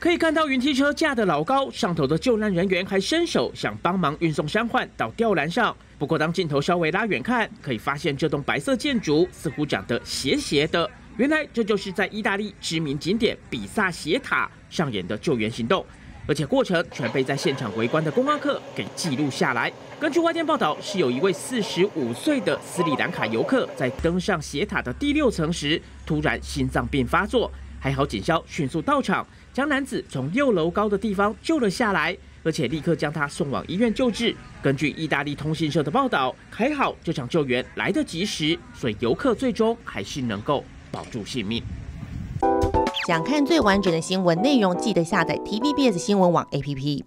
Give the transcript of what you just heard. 可以看到云梯车架得老高，上头的救难人员还伸手想帮忙运送伤患到吊篮上。不过当镜头稍微拉远看，可以发现这栋白色建筑似乎长得斜斜的。原来这就是在意大利知名景点比萨斜塔上演的救援行动，而且过程全被在现场围观的观光客给记录下来。根据外电报道，是有一位45岁的斯里兰卡游客在登上斜塔的第6层时，突然心脏病发作。 还好，警消迅速到场，将男子从6楼高的地方救了下来，而且立刻将他送往医院救治。根据意大利通讯社的报道，还好这场救援来得及时，所以游客最终还是能够保住性命。想看最完整的新闻内容，记得下载 TVBS 新闻网 APP。